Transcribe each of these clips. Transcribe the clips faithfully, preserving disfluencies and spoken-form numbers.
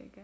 Okay, go.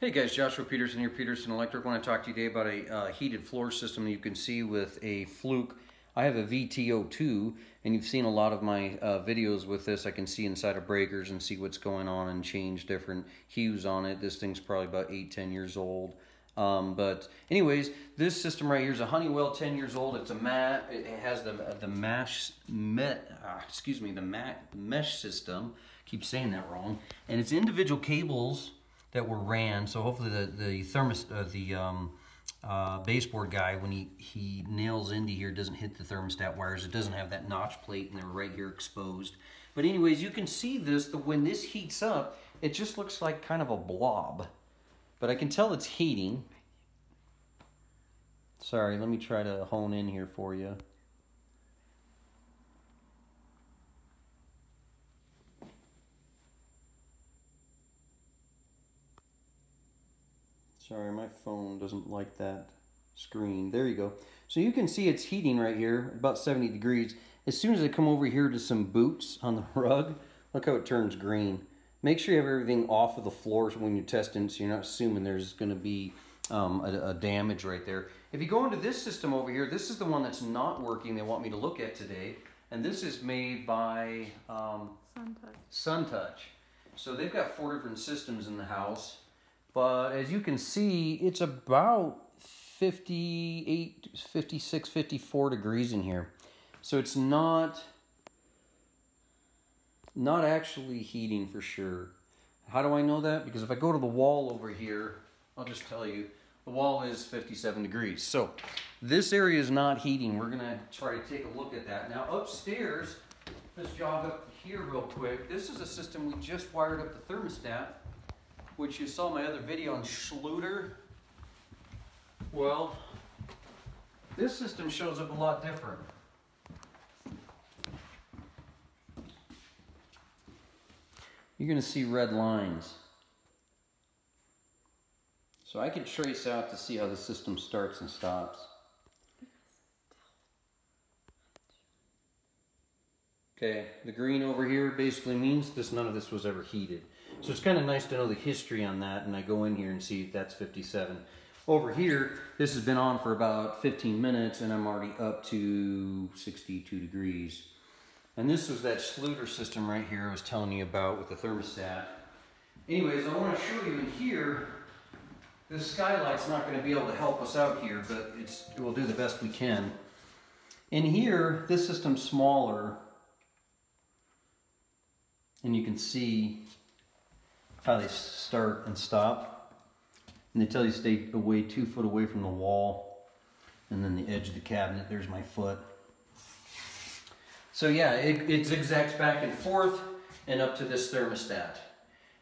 Hey guys, Joshua Peterson here, Peterson Electric. I want to talk to you today about a uh, heated floor system that you can see with a Fluke. I have a V T zero two, and you've seen a lot of my uh, videos with this. I can see inside of breakers and see what's going on and change different hues on it. This thing's probably about eight, ten years old. Um, but anyways, this system right here is a Honeywell, ten years old. It's a mat. It has the the mesh, met, uh, excuse me, the mat, mesh system. I keep saying that wrong. And it's individual cables that were ran. So hopefully the the thermos, uh, the um, uh, baseboard guy, when he he nails into here, doesn't hit the thermostat wires. It doesn't have that notch plate, and they're right here exposed. But anyways, you can see this. The when this heats up, it just looks like kind of a blob. But I can tell it's heating. Sorry, let me try to hone in here for you. Sorry, my phone doesn't like that screen. There you go. So you can see it's heating right here, about seventy degrees. As soon as I come over here to some boots on the rug, look how it turns green. Make sure you have everything off of the floor when you're testing, so you're not assuming there's going to be um, a, a damage right there. If you go into this system over here, this is the one that's not working they want me to look at today. And this is made by um, SunTouch. SunTouch. So they've got four different systems in the house. But as you can see, it's about fifty-eight, fifty-six, fifty-four degrees in here. So it's not... Not actually heating for sure. How do I know that? Because if I go to the wall over here, I'll just tell you, the wall is fifty-seven degrees. So this area is not heating. We're gonna try to take a look at that. Now upstairs, this job up here real quick, this is a system we just wired up the thermostat, which you saw my other video on Schluter. Well, this system shows up a lot different. You're going to see red lines. So I can trace out to see how the system starts and stops. Okay, the green over here basically means this, none of this was ever heated. So it's kind of nice to know the history on that, and I go in here and see that's fifty-seven. Over here, this has been on for about fifteen minutes, and I'm already up to sixty-two degrees. And this was that Schluter system right here I was telling you about with the thermostat. Anyways, I want to show you in here, this skylight's not going to be able to help us out here, but it's, we'll do the best we can. In here, this system's smaller, and you can see how they start and stop. And they tell you to stay away two foot away from the wall, and then the edge of the cabinet, there's my foot. So yeah, it, it zigzags back and forth and up to this thermostat.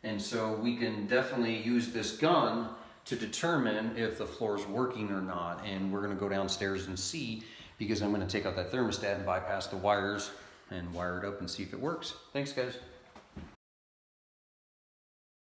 And so we can definitely use this gun to determine if the floor is working or not. And we're gonna go downstairs and see, because I'm gonna take out that thermostat and bypass the wires and wire it up and see if it works. Thanks guys.